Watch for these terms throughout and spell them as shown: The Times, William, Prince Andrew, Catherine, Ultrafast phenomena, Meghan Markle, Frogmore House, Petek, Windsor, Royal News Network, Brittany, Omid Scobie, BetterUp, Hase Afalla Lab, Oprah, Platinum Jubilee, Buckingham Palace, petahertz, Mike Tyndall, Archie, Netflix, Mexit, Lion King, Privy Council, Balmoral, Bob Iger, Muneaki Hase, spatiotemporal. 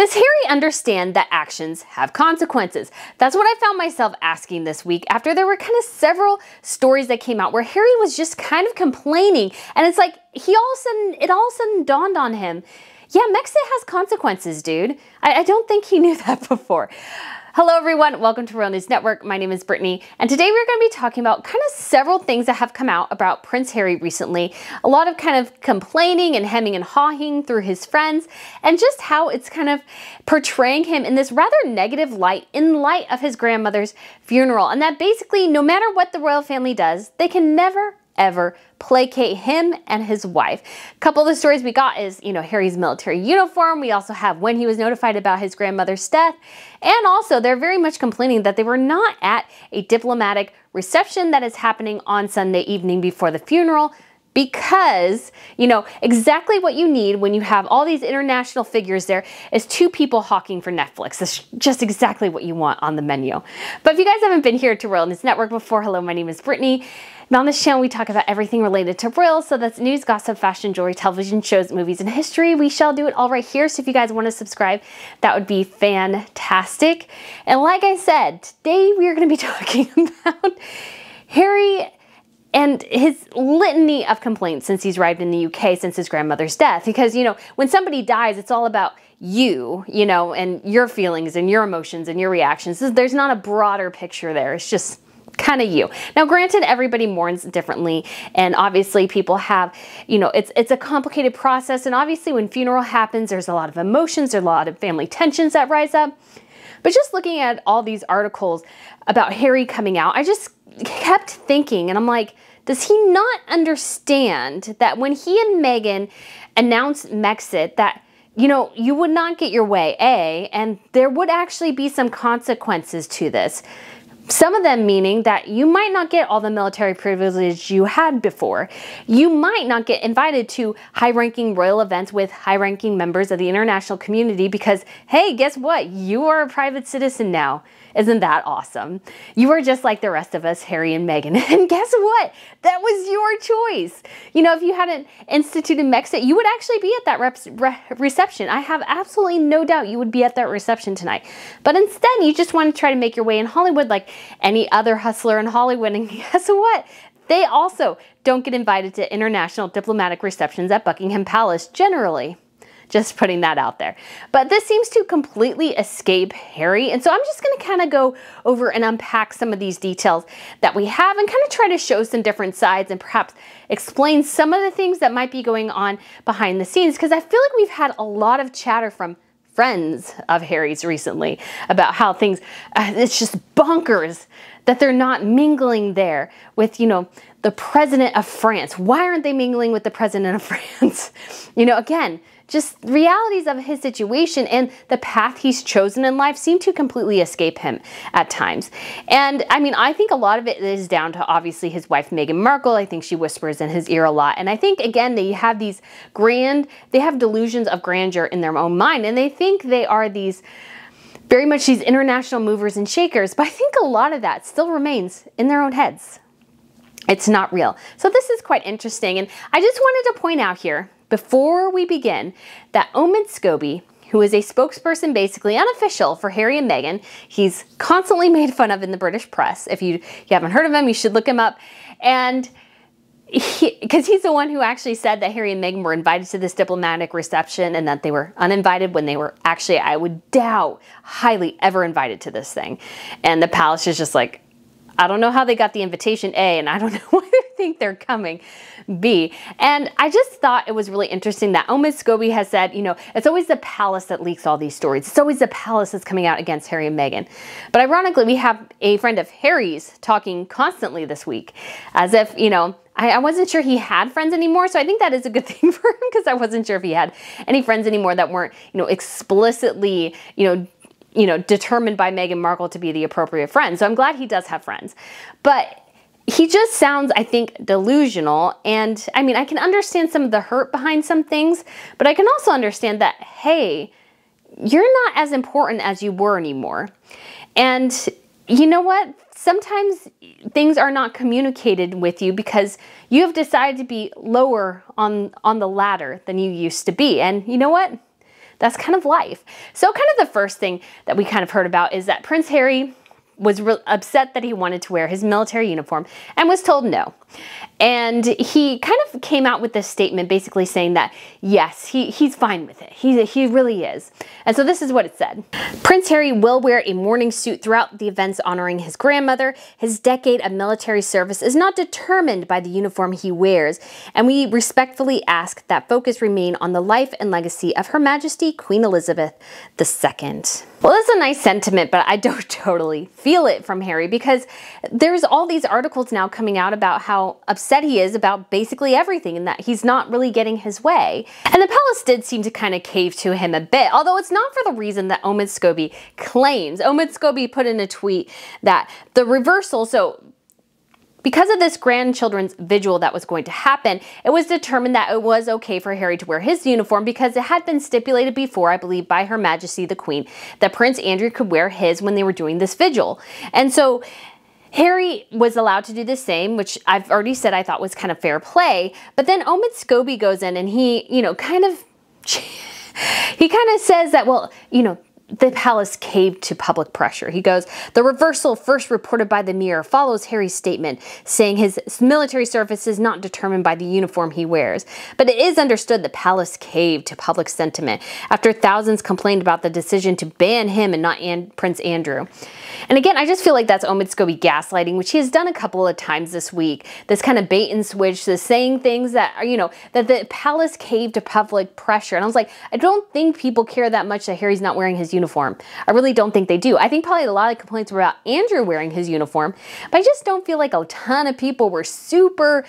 Does Harry understand that actions have consequences? That's what I found myself asking this week after there were kind of several stories that came out where Harry was just kind of complaining, and it's like it all of a sudden dawned on him, yeah, Mexit has consequences, dude. I don't think he knew that before. Hello everyone, welcome to Royal News Network. My name is Brittany, and today we're going to be talking about kind of several things that have come out about Prince Harry recently. A lot of kind of complaining and hemming and hawing through his friends, and just how it's kind of portraying him in this rather negative light in light of his grandmother's funeral. And that basically, no matter what the royal family does, they can never ever placate him and his wife. A couple of the stories we got is, you know, Harry's military uniform. We also have when he was notified about his grandmother's death. And also they're very much complaining that they were not at a diplomatic reception that is happening on Sunday evening before the funeral, because, you know, exactly what you need when you have all these international figures there is two people hawking for Netflix. That's just exactly what you want on the menu. But if you guys haven't been here to Royal News Network before, hello, my name is Brittany. And on this channel, we talk about everything related to royals, so that's news, gossip, fashion, jewelry, television shows, movies, and history. We shall do it all right here, so if you guys want to subscribe, that would be fantastic. And like I said, today we are going to be talking about Harry and his litany of complaints since he's arrived in the UK since his grandmother's death. Because, you know, when somebody dies, it's all about you know, and your feelings and your emotions and your reactions. There's not a broader picture there. It's just kind of you. Now, granted, everybody mourns differently, and obviously people have, you know, it's a complicated process. And obviously when funeral happens, there's a lot of emotions, there's a lot of family tensions that rise up. But just looking at all these articles about Harry coming out, I just kept thinking, and I'm like, does he not understand that when he and Meghan announced Mexit, that, you know, you would not get your way, A, and there would actually be some consequences to this. Some of them meaning that you might not get all the military privilege you had before. You might not get invited to high-ranking royal events with high-ranking members of the international community because, hey, guess what? You are a private citizen now. Isn't that awesome? You are just like the rest of us, Harry and Meghan. And guess what? That was your choice. You know, if you hadn't instituted Mexit, you would actually be at that reception. I have absolutely no doubt you would be at that reception tonight. But instead, you just want to try to make your way in Hollywood like any other hustler in Hollywood. And guess what? They also don't get invited to international diplomatic receptions at Buckingham Palace generally. Just putting that out there. But this seems to completely escape Harry. And so I'm just going to kind of go over and unpack some of these details that we have and kind of try to show some different sides and perhaps explain some of the things that might be going on behind the scenes. Because I feel like we've had a lot of chatter from friends of Harry's recently about how things, it's just bonkers that they're not mingling there with, you know, the president of France. Why aren't they mingling with the president of France? You know, again, just realities of his situation and the path he's chosen in life seem to completely escape him at times. And I mean, I think a lot of it is down to obviously his wife, Meghan Markle. I think she whispers in his ear a lot. And I think, again, they have these they have delusions of grandeur in their own mind. And they think they are these, very much these international movers and shakers. But I think a lot of that still remains in their own heads. It's not real. So this is quite interesting. And I just wanted to point out here, before we begin, that Omid Scobie, who is a spokesperson, basically unofficial, for Harry and Meghan, he's constantly made fun of in the British press. If you haven't heard of him, you should look him up. And because he's the one who actually said that Harry and Meghan were invited to this diplomatic reception and that they were uninvited when they were actually, I would doubt, highly ever invited to this thing. And the palace is just like, I don't know how they got the invitation, A, and I don't know why they think they're coming, B. And I just thought it was really interesting that Omid Scobie has said, you know, it's always the palace that leaks all these stories. It's always the palace that's coming out against Harry and Meghan. But ironically, we have a friend of Harry's talking constantly this week as if, you know, I wasn't sure he had friends anymore, so I think that is a good thing for him because I wasn't sure if he had any friends anymore that weren't, you know, explicitly, you know, determined by Meghan Markle to be the appropriate friend. So I'm glad he does have friends. But he just sounds, I think, delusional. And I mean, I can understand some of the hurt behind some things, but I can also understand that, hey, you're not as important as you were anymore. And you know what? Sometimes things are not communicated with you because you have decided to be lower on the ladder than you used to be. And you know what? that's kind of life. So kind of the first thing that we kind of heard about is that Prince Harry was upset that he wanted to wear his military uniform and was told no. And he kind of came out with this statement basically saying that, yes, he's fine with it. He really is. And so this is what it said. Prince Harry will wear a mourning suit throughout the events honoring his grandmother. His decade of military service is not determined by the uniform he wears, and we respectfully ask that focus remain on the life and legacy of Her Majesty Queen Elizabeth II. Well, that's a nice sentiment, but I don't totally feel it from Harry, because there's all these articles now coming out about how upset he is about basically everything and that he's not really getting his way. And the palace did seem to kind of cave to him a bit, although it's not for the reason that Omid Scobie claims. Omid Scobie put in a tweet that the reversal, so because of this grandchildren's vigil that was going to happen, it was determined that it was okay for Harry to wear his uniform because it had been stipulated before, I believe, by Her Majesty the Queen, that Prince Andrew could wear his when they were doing this vigil. And so Harry was allowed to do the same, which I've already said I thought was kind of fair play. But then Omid Scobie goes in and he, you know, kind of says that, well, you know, the palace caved to public pressure. He goes, the reversal first reported by the Mirror follows Harry's statement saying his military service is not determined by the uniform he wears, but it is understood the palace caved to public sentiment after thousands complained about the decision to ban him and not Prince Andrew. And again, I just feel like that's Omid Scobie gaslighting, which he has done a couple of times this week. This kind of bait and switch, this saying things that are, you know, that the palace caved to public pressure. And I was like, I don't think people care that much that Harry's not wearing his uniform. I really don't think they do. I think probably a lot of complaints were about Andrew wearing his uniform, but I just don't feel like a ton of people were super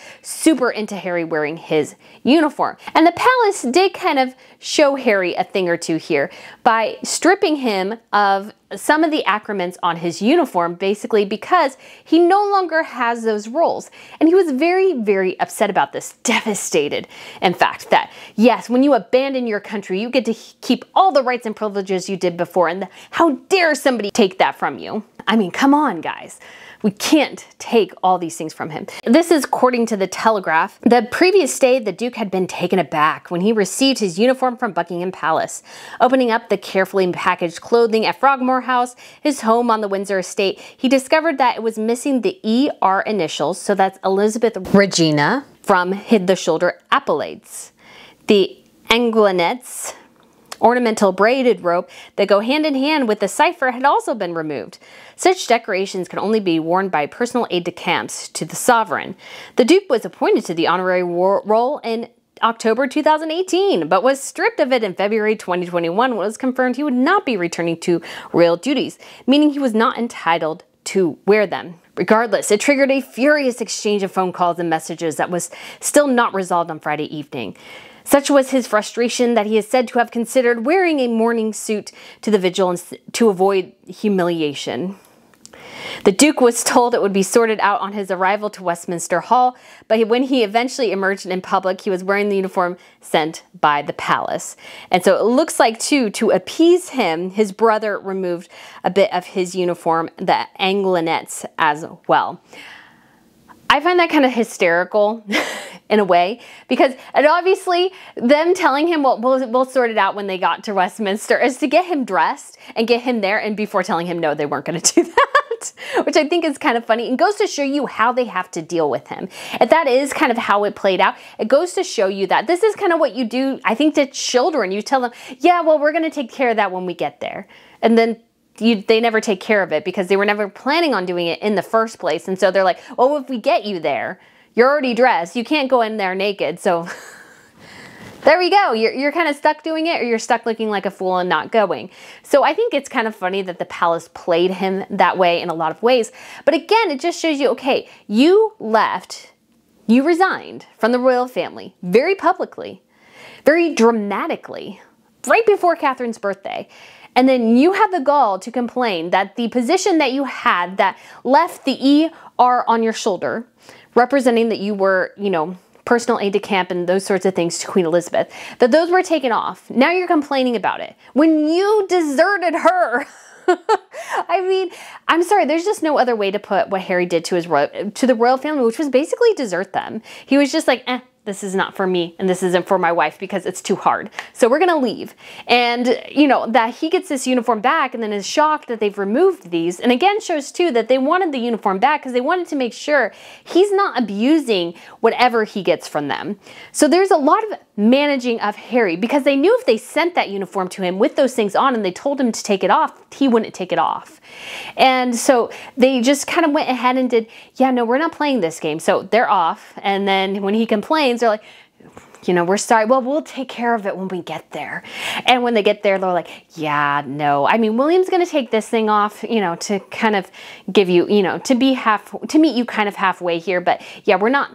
into Harry wearing his uniform. And the palace did kind of show Harry a thing or two here by stripping him of some of the accoutrements on his uniform, basically because he no longer has those roles. And he was very upset about this, devastated, in fact, that yes, when you abandon your country, you get to keep all the rights and privileges you did before, and how dare somebody take that from you? I mean, come on, guys. We can't take all these things from him. This is according to the Telegraph. The previous day, the Duke had been taken aback when he received his uniform from Buckingham Palace. Opening up the carefully packaged clothing at Frogmore House, his home on the Windsor estate, he discovered that it was missing the ER initials, so that's Elizabeth Regina, from the shoulder appellates. The Anglinets, ornamental braided rope that go hand in hand with the cipher, had also been removed. Such decorations could only be worn by personal aides-de-camps to the sovereign. The Duke was appointed to the honorary role in October 2018, but was stripped of it in February 2021 when it was confirmed he would not be returning to royal duties, meaning he was not entitled to wear them. Regardless, it triggered a furious exchange of phone calls and messages that was still not resolved on Friday evening. Such was his frustration that he is said to have considered wearing a mourning suit to the vigil to avoid humiliation. The Duke was told it would be sorted out on his arrival to Westminster Hall, but when he eventually emerged in public, he was wearing the uniform sent by the palace. And so it looks like, too, to appease him, his brother removed a bit of his uniform, the Anglinets, as well. I find that kind of hysterical in a way, because and obviously them telling him, well, we'll sort it out when they got to Westminster, is to get him dressed and get him there, and before telling him no, they weren't going to do that, which I think is kind of funny and goes to show you how they have to deal with him. If that is kind of how it played out, it goes to show you that this is kind of what you do, I think, to children. You tell them, yeah, well, we're going to take care of that when we get there. And then they never take care of it because they were never planning on doing it in the first place. And so they're like, well, if we get you there, you're already dressed. You can't go in there naked. So there we go. You're kind of stuck doing it, or you're stuck looking like a fool and not going. So I think it's kind of funny that the palace played him that way in a lot of ways. But again, it just shows you, okay, you left, you resigned from the royal family very publicly, very dramatically, right before Catherine's birthday. And then you have the gall to complain that the position that you had that left the ER on your shoulder, representing that you were, you know, personal aide-de-camp and those sorts of things to Queen Elizabeth, that those were taken off. Now you're complaining about it when you deserted her. I mean, I'm sorry, there's just no other way to put what Harry did to the royal family, which was basically desert them. He was just like, eh, this is not for me and this isn't for my wife because it's too hard. So we're gonna leave. And you know, that he gets this uniform back and then is shocked that they've removed these. And again, shows too that they wanted the uniform back because they wanted to make sure he's not abusing whatever he gets from them. So there's a lot of managing of Harry, because they knew if they sent that uniform to him with those things on and they told him to take it off, he wouldn't take it off. And so they just kind of went ahead and did, yeah, no, we're not playing this game. So they're off. And then when he complains, they're like, you know, we're sorry. Well, we'll take care of it when we get there. And when they get there, they're like, yeah, no. I mean, William's going to take this thing off, you know, to kind of give you, you know, to meet you kind of halfway here. But yeah, we're not,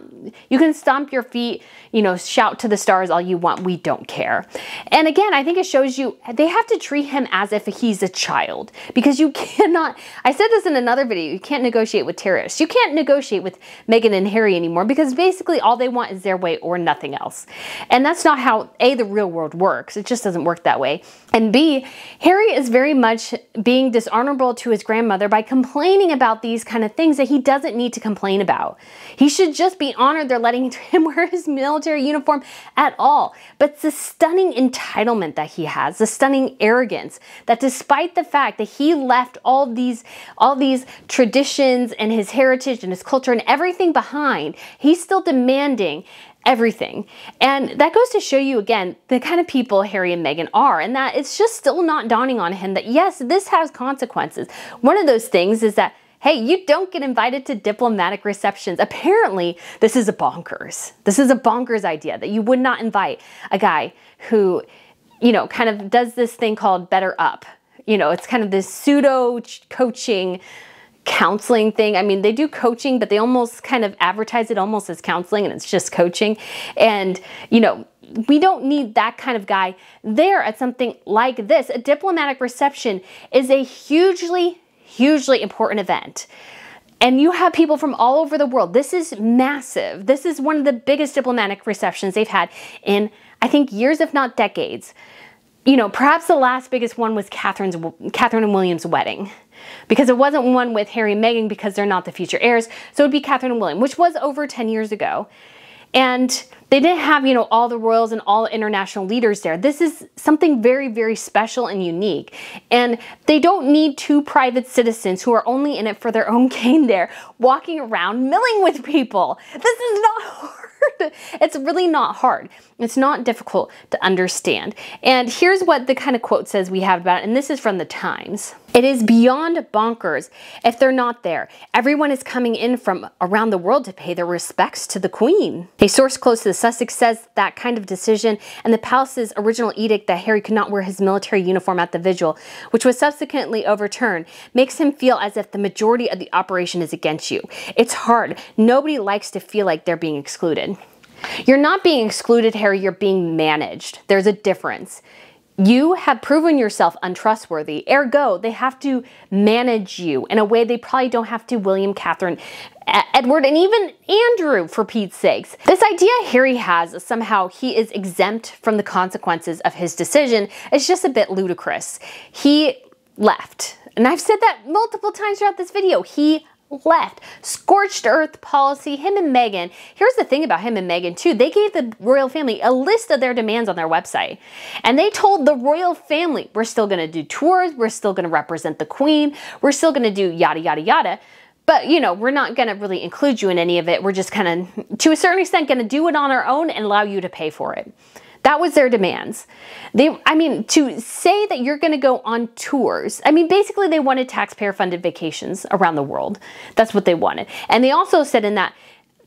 you can stomp your feet, you know, shout to the stars all you want. We don't care. And again, I think it shows you, they have to treat him as if he's a child, because you cannot, I said this in another video, you can't negotiate with terrorists. You can't negotiate with Meghan and Harry anymore, because basically all they want is their way or nothing else. And that's not how, A, the real world works. It just doesn't work that way. And B, Harry is very much being dishonorable to his grandmother by complaining about these kind of things that he doesn't need to complain about. He should just be honored they're letting him wear his military uniform at all. But it's the stunning entitlement that he has, the stunning arrogance, that despite the fact that he left all these traditions and his heritage and his culture and everything behind, he's still demanding everything. And that goes to show you again the kind of people Harry and Meghan are, and that it's just still not dawning on him that yes, this has consequences. One of those things is that, hey, you don't get invited to diplomatic receptions. Apparently, this is a bonkers. This is a bonkers idea that you would not invite a guy who, you know, kind of does this thing called BetterUp. You know, it's kind of this pseudo coaching counseling thing. I mean, they do coaching, but they almost kind of advertise it almost as counseling, and it's just coaching. And, you know, we don't need that kind of guy there at something like this. A diplomatic reception is a hugely, hugely important event. And you have people from all over the world. This is massive. This is one of the biggest diplomatic receptions they've had in, I think, years, if not decades. You know, perhaps the last biggest one was Catherine and William's wedding, because it wasn't one with Harry and Meghan because they're not the future heirs. So it'd be Catherine and William, which was over 10 years ago. And they didn't have, you know, all the royals and all international leaders there. This is something very, very special and unique. And they don't need two private citizens who are only in it for their own gain there, walking around milling with people. This is not hard. It's really not hard. It's not difficult to understand. And here's what the kind of quote says we have about it, and this is from The Times. It is beyond bonkers if they're not there. Everyone is coming in from around the world to pay their respects to the Queen. A source close to Sussex says that kind of decision and the palace's original edict that Harry could not wear his military uniform at the vigil, which was subsequently overturned, makes him feel as if the majority of the operation is against you. It's hard. Nobody likes to feel like they're being excluded. You're not being excluded, Harry, you're being managed. There's a difference. You have proven yourself untrustworthy, ergo, they have to manage you in a way they probably don't have to William, Catherine, Edward, and even Andrew, for Pete's sakes. This idea Harry has is somehow he is exempt from the consequences of his decision is just a bit ludicrous. He left, and I've said that multiple times throughout this video, he left. Scorched earth policy, him and Meghan. Here's the thing about him and Meghan too. They gave the royal family a list of their demands on their website. And they told the royal family, we're still going to do tours, we're still going to represent the Queen, we're still going to do yada, yada, yada. But, you know, we're not going to really include you in any of it. We're just kind of, to a certain extent, going to do it on our own and allow you to pay for it. That was their demands. I mean, to say that you're going to go on tours, I mean, basically they wanted taxpayer-funded vacations around the world. That's what they wanted. And they also said in that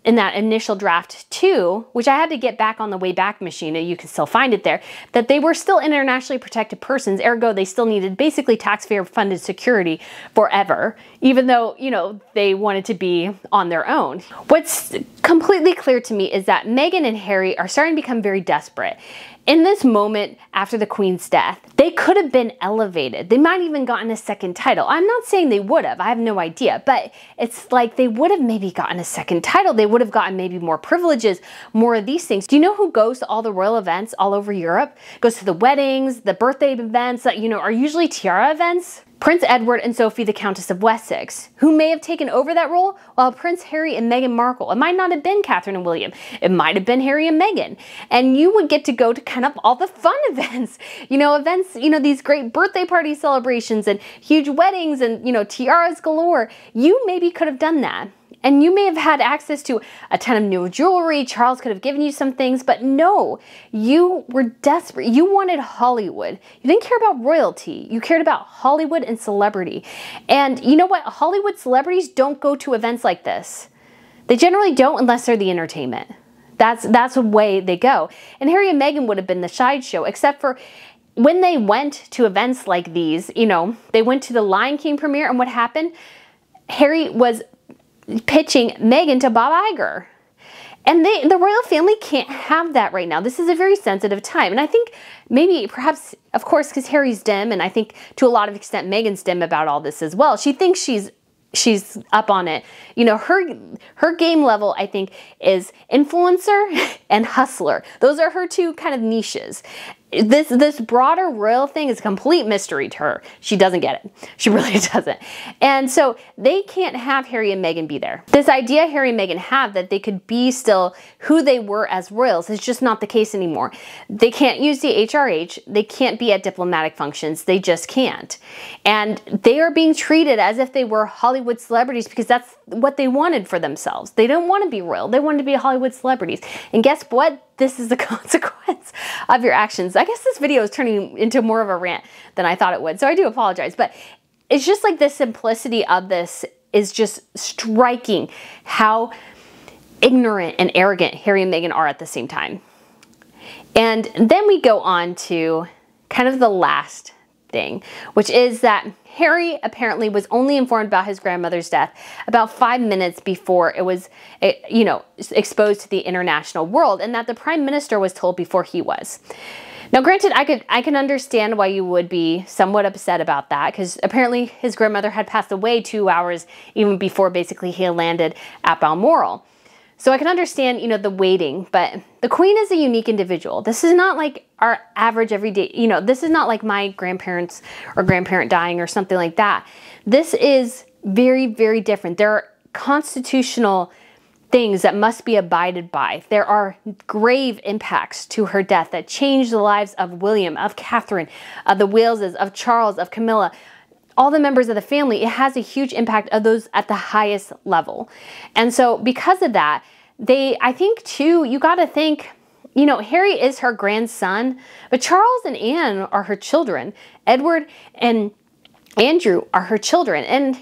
initial draft too, which I had to get back on the Wayback Machine, you can still find it there, that they were still internationally protected persons, ergo they still needed basically taxpayer-funded security forever, even though, you know, they wanted to be on their own. What's completely clear to me is that Meghan and Harry are starting to become very desperate. In this moment after the Queen's death, they could have been elevated. They might have even gotten a second title. I'm not saying they would have, I have no idea, but it's like they would have maybe gotten a second title. They would have gotten maybe more privileges, more of these things. Do you know who goes to all the royal events all over Europe? Goes to the weddings, the birthday events that, you know, are usually tiara events? Prince Edward and Sophie, the Countess of Wessex, who may have taken over that role while Prince Harry and Meghan Markle. It might not have been Catherine and William. It might have been Harry and Meghan. And you would get to go to kind of all the fun events, these great birthday party celebrations and huge weddings and, tiaras galore. You maybe could have done that. And you may have had access to a ton of new jewelry. Charles could have given you some things, but no, you were desperate. You wanted Hollywood. You didn't care about royalty. You cared about Hollywood and celebrity. And you know what? Hollywood celebrities don't go to events like this. They generally don't unless they're the entertainment. That's the way they go. And Harry and Meghan would have been the sideshow, except for when they went to events like these, they went to the Lion King premiere, and what happened? Harry was pitching Meghan to Bob Iger. And the royal family can't have that right now. This is a very sensitive time. And I think of course, because Harry's dim, and I think to a lot of extent Meghan's dim about all this as well. She thinks she's up on it. Her game level, I think, is influencer and hustler. Those are her two kind of niches. This broader royal thing is a complete mystery to her. She doesn't get it. She really doesn't. And so they can't have Harry and Meghan be there. This idea Harry and Meghan have that they could be still who they were as royals is just not the case anymore. They can't use the HRH. They can't be at diplomatic functions. They just can't. And they are being treated as if they were Hollywood celebrities because that's what they wanted for themselves. They don't want to be royal. They wanted to be Hollywood celebrities. And guess what? This is the consequence of your actions. I guess this video is turning into more of a rant than I thought it would, so I do apologize. But it's just like the simplicity of this is just striking how ignorant and arrogant Harry and Meghan are at the same time. And then we go on to kind of the last thing, which is that Harry apparently was only informed about his grandmother's death about 5 minutes before it was, exposed to the international world, and that the prime minister was told before he was. Now, granted, I can understand why you would be somewhat upset about that, because apparently his grandmother had passed away 2 hours even before basically he landed at Balmoral. So I can understand, the waiting, but the Queen is a unique individual. This is not like our average everyday, this is not like my grandparents or grandparent dying or something like that. This is very, very different. There are constitutional things that must be abided by. There are grave impacts to her death that changed the lives of William, of Catherine, of the Waleses, of Charles, of Camilla, all the members of the family. It has a huge impact of those at the highest level. And so because of that, I think too, you got to think, Harry is her grandson, but Charles and Anne are her children. Edward and Andrew are her children. And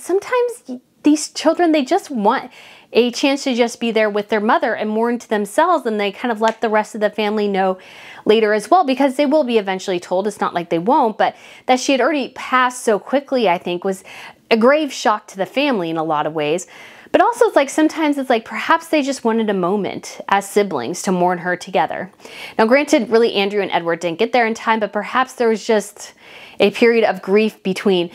sometimes these children, they just want a chance to just be there with their mother and mourn to themselves, and they kind of let the rest of the family know later as well, because they will be eventually told. It's not like they won't, but that she had already passed so quickly, I think, was a grave shock to the family in a lot of ways. But also it's like, sometimes it's like, perhaps they just wanted a moment as siblings to mourn her together. Now granted, really Andrew and Edward didn't get there in time, but perhaps there was just a period of grief between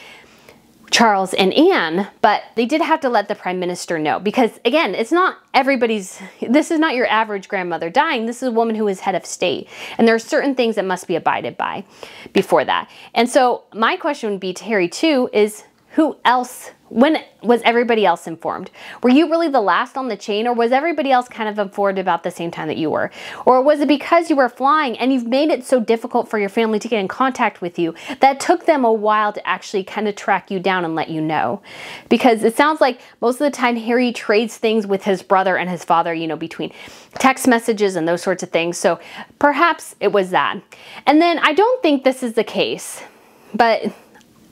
Charles and Anne, but they did have to let the prime minister know, because again, it's not everybody's, this is not your average grandmother dying. This is a woman who is head of state, and there are certain things that must be abided by before that. And so my question would be to Harry too, is who else, when was everybody else informed? Were you really the last on the chain, or was everybody else kind of informed about the same time that you were? Or was it because you were flying and you've made it so difficult for your family to get in contact with you that took them a while to actually kind of track you down and let you know? Because it sounds like most of the time Harry trades things with his brother and his father, between text messages and those sorts of things. So perhaps it was that. And then I don't think this is the case, but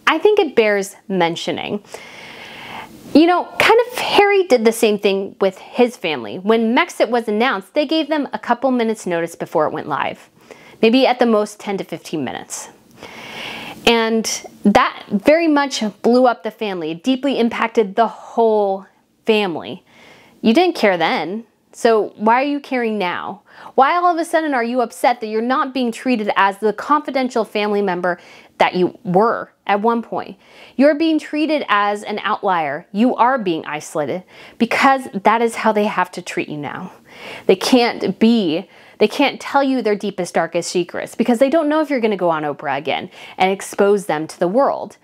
I think it bears mentioning. Kind of Harry did the same thing with his family. When Mexit was announced, they gave them a couple minutes notice before it went live. Maybe at the most 10 to 15 minutes. And that very much blew up the family. It deeply impacted the whole family. You didn't care then, so why are you caring now? Why all of a sudden are you upset that you're not being treated as the confidential family member that you were at one point? You're being treated as an outlier. You are being isolated because that is how they have to treat you now. They can't tell you their deepest, darkest secrets because they don't know if you're going to go on Oprah again and expose them to the world.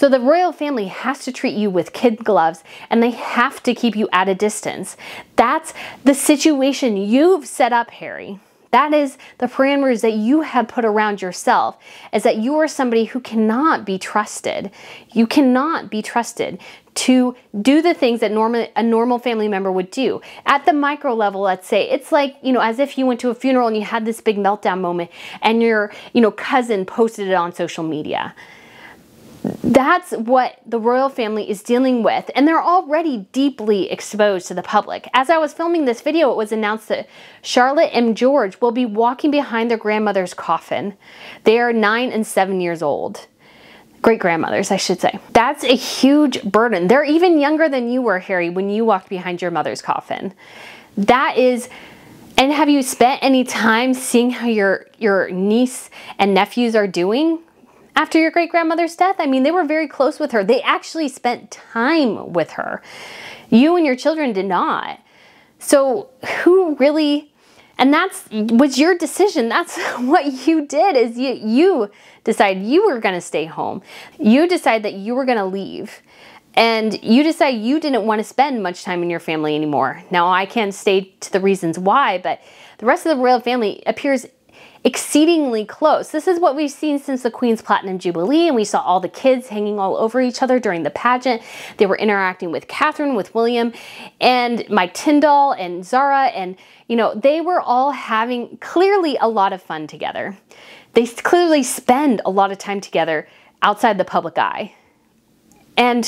So the royal family has to treat you with kid gloves, and they have to keep you at a distance. That's the situation you've set up, Harry. That is the parameters that you have put around yourself, is that you are somebody who cannot be trusted. You cannot be trusted to do the things that a normal family member would do. At the micro level, let's say, it's like, you know, as if you went to a funeral and you had this big meltdown moment and your, you know, cousin posted it on social media. That's what the royal family is dealing with, and they're already deeply exposed to the public. As I was filming this video, it was announced that Charlotte and George will be walking behind their grandmother's coffin. They are 9 and 7 years old. Great-grandmothers, I should say. That's a huge burden. They're even younger than you were, Harry, when you walked behind your mother's coffin. That is... And have you spent any time seeing how your niece and nephews are doing? After your great-grandmother's death, I mean, they were very close with her. They actually spent time with her. You and your children did not. So who really, and that was your decision. That's what you did, is you decide you were gonna stay home. You decide that you were gonna leave. And you decide you didn't want to spend much time in your family anymore. Now, I can't state to the reasons why, but the rest of the royal family appears exceedingly close. This is what we've seen since the Queen's Platinum Jubilee, and we saw all the kids hanging all over each other during the pageant. They were interacting with Catherine, with William, and Mike Tyndall, and Zara, and, you know, they were all having clearly a lot of fun together. They clearly spend a lot of time together outside the public eye. And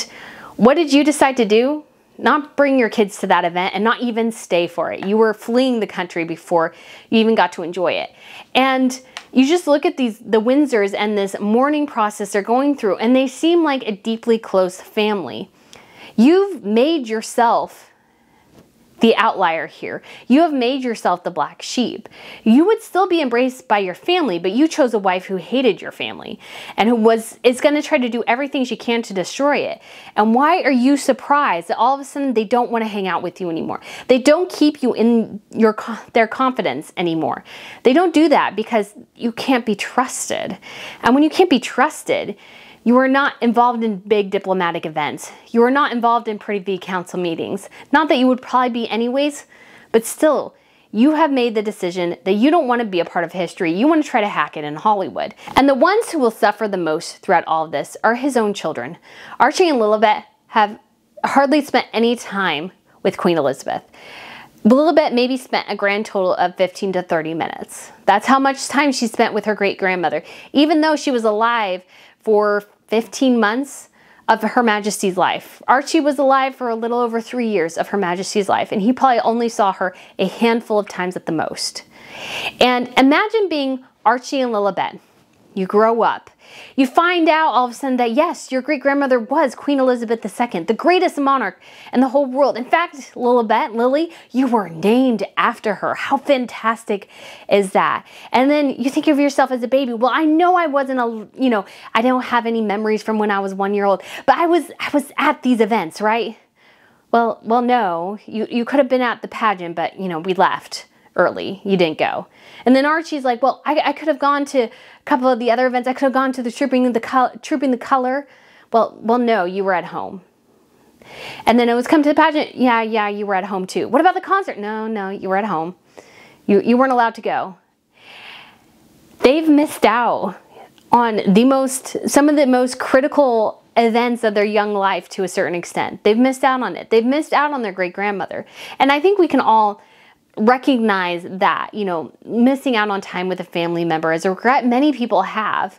what did you decide to do? Not bring your kids to that event and not even stay for it. You were fleeing the country before you even got to enjoy it. And you just look at the Windsors and this mourning process they're going through, and they seem like a deeply close family. You've made yourself the outlier here. You have made yourself the black sheep. You would still be embraced by your family, but you chose a wife who hated your family and who is going to try to do everything she can to destroy it. And why are you surprised that all of a sudden they don't want to hang out with you anymore? They don't keep you in their confidence anymore. They don't do that because you can't be trusted. And when you can't be trusted, you are not involved in big diplomatic events. You are not involved in Privy Council meetings. Not that you would probably be anyways, but still, you have made the decision that you don't want to be a part of history. You want to try to hack it in Hollywood. And the ones who will suffer the most throughout all of this are his own children. Archie and Lilibet have hardly spent any time with Queen Elizabeth. Lilibet maybe spent a grand total of 15 to 30 minutes. That's how much time she spent with her great-grandmother, even though she was alive for 15 months of Her Majesty's life. Archie was alive for a little over 3 years of Her Majesty's life, and he probably only saw her a handful of times at the most. And imagine being Archie and Lilibet. You grow up. You find out all of a sudden that, yes, your great-grandmother was Queen Elizabeth II, the greatest monarch in the whole world. In fact, Lilibet, Lily, you were named after her. How fantastic is that? And then you think of yourself as a baby. Well, I know I wasn't a, you know, I don't have any memories from when I was 1 year old, but I was at these events, right? Well, no, you could have been at the pageant, but, you know, we left early. You didn't go. And then Archie's like, well, I could have gone to a couple of the other events. I could have gone to the Trooping the Color. Well, no, you were at home. And then it was come to the pageant. Yeah, you were at home too. What about the concert? No, you were at home. You weren't allowed to go. They've missed out on some of the most critical events of their young life to a certain extent. They've missed out on it. They've missed out on their great-grandmother. And I think we can all recognize that, you know, missing out on time with a family member is a regret many people have,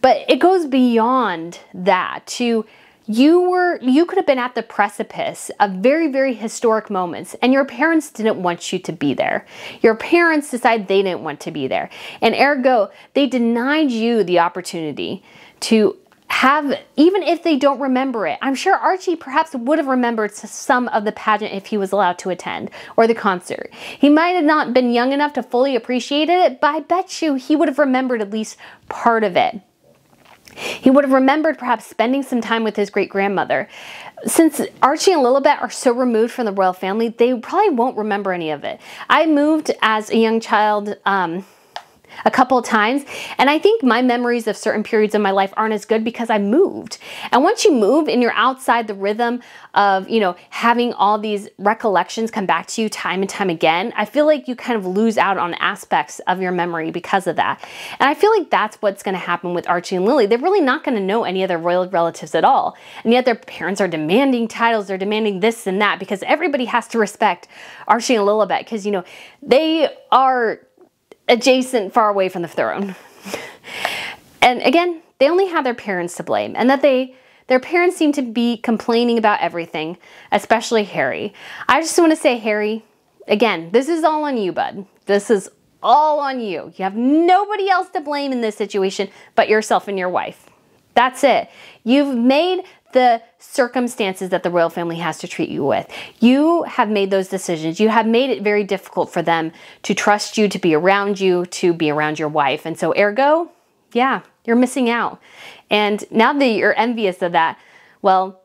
but it goes beyond that to you could have been at the precipice of very, very historic moments, and your parents didn't want you to be there. Your parents decided they didn't want to be there, and ergo, they denied you the opportunity to have, even if they don't remember it. I'm sure Archie perhaps would have remembered some of the pageant if he was allowed to attend, or the concert. He might have not been young enough to fully appreciate it, but I bet you he would have remembered at least part of it. He would have remembered perhaps spending some time with his great-grandmother. Since Archie and Lilibet are so removed from the royal family, they probably won't remember any of it. I moved as a young child a couple of times. And I think my memories of certain periods of my life aren't as good because I moved. And once you move and you're outside the rhythm of, you know, having all these recollections come back to you time and time again, I feel like you kind of lose out on aspects of your memory because of that. And I feel like that's what's going to happen with Archie and Lily. They're really not going to know any of their royal relatives at all. And yet their parents are demanding titles, they're demanding this and that, because everybody has to respect Archie and Lilibet because, you know, they are adjacent, far away from the throne. And again, they only have their parents to blame, and that their parents seem to be complaining about everything, especially Harry. I just want to say, Harry, again, this is all on you, bud. This is all on you. You have nobody else to blame in this situation but yourself and your wife. That's it. You've made the circumstances that the royal family has to treat you with. You have made those decisions. You have made it very difficult for them to trust you, to be around you, to be around your wife. And so ergo, yeah, you're missing out. And now that you're envious of that, well,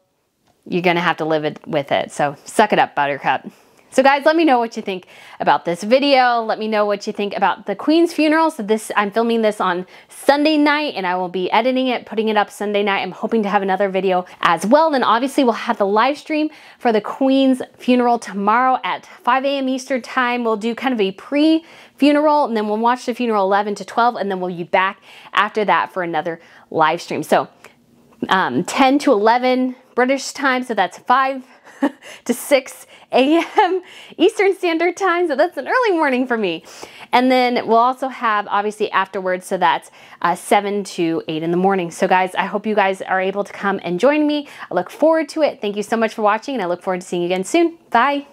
you're going to have to live with it. So suck it up, buttercup. So guys, let me know what you think about this video. Let me know what you think about the Queen's funeral. So I'm filming this on Sunday night, and I will be editing it, putting it up Sunday night. I'm hoping to have another video as well. Then obviously we'll have the live stream for the Queen's funeral tomorrow at 5 a.m. Eastern time. We'll do kind of a pre-funeral, and then we'll watch the funeral 11 to 12, and then we'll be back after that for another live stream. So 10 to 11 British time, so that's 5 to 6 a.m. Eastern Standard Time, so that's an early morning for me. And then we'll also have, obviously, afterwards, so that's 7 to 8 in the morning. So guys, I hope you guys are able to come and join me. I look forward to it. Thank you so much for watching, and I look forward to seeing you again soon. Bye.